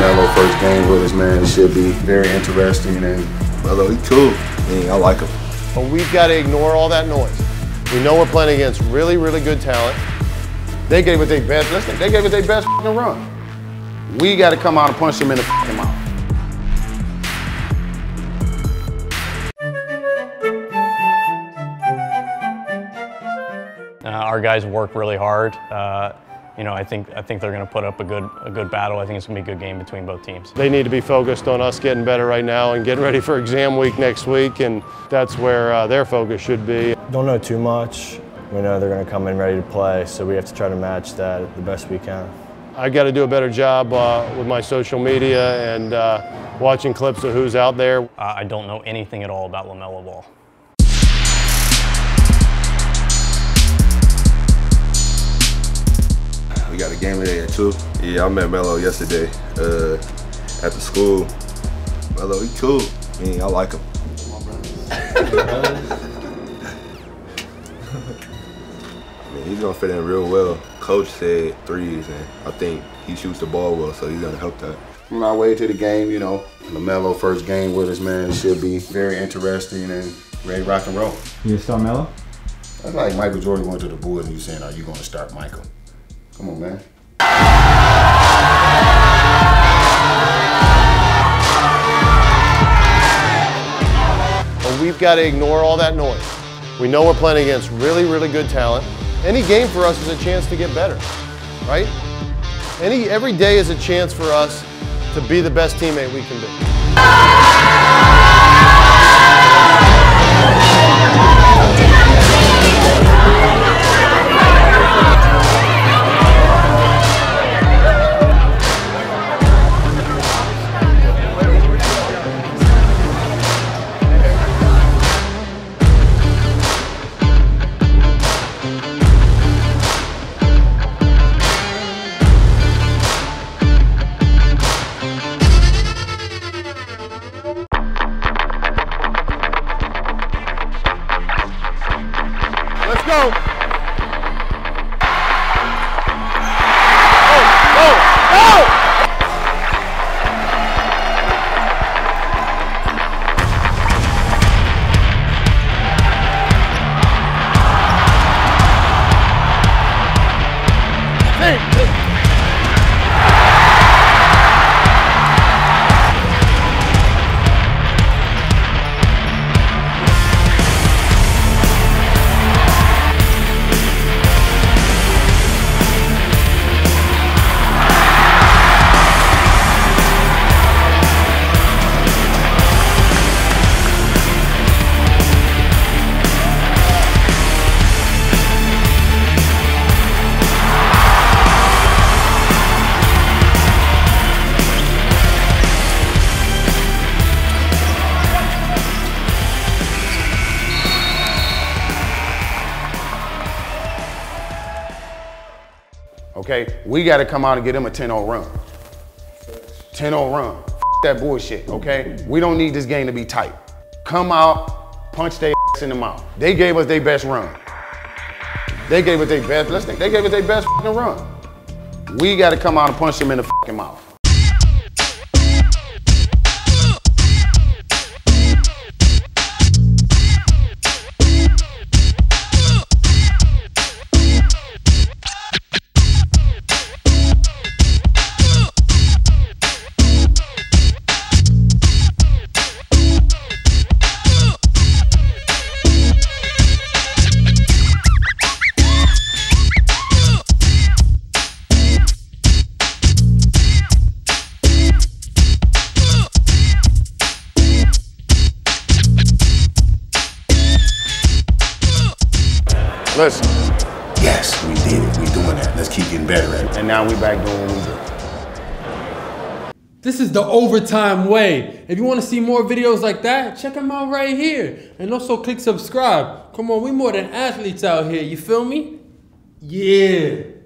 LaMelo first game with us, man. It should be very interesting, and LaMelo, he cool. I like him. But we've got to ignore all that noise. We know we're playing against really, really good talent. They gave it their best. Listen, they gave it their best f***ing run. We got to come out and punch them in the f***ing mouth. Our guys work really hard. You know, I think they're going to put up a good battle. I think it's going to be a good game between both teams. They need to be focused on us getting better right now and getting ready for exam week next week, and that's where their focus should be. Don't know too much. We know they're going to come in ready to play, so we have to try to match that the best we can. I got to do a better job with my social media and watching clips of who's out there. I don't know anything at all about LaMelo Ball. We got a game today at 2. Yeah, I met Melo yesterday at the school. Melo, he cool. I like him. He's gonna fit in real well. Coach said threes, and I think he shoots the ball well, so he's gonna help that. From our way to the game, you know, LaMelo first game with us, man, should be very interesting and ready rock and roll. You start Melo? That's like Michael Jordan going to the Bulls and you saying, "Are you gonna start Michael?" Come on, man. Well, we've got to ignore all that noise. We know we're playing against really, really good talent. Any game for us is a chance to get better, right? Every day is a chance for us to be the best teammate we can be. Go. Oh, go. Hey. Okay, we got to come out and get him a 10-0 run. 10-0 run. F that bullshit, okay? We don't need this game to be tight. Come out, punch their ass in the mouth. They gave us their best run. They gave us their best, listen, they gave us their best f***ing run. We got to come out and punch them in the f***ing mouth. Listen. Yes, we did it. We doing that. Let's keep getting better at it. And now we back doing what we do. This is the Overtime way. If you want to see more videos like that, check them out right here. And also click subscribe. Come on, we more than athletes out here. You feel me? Yeah.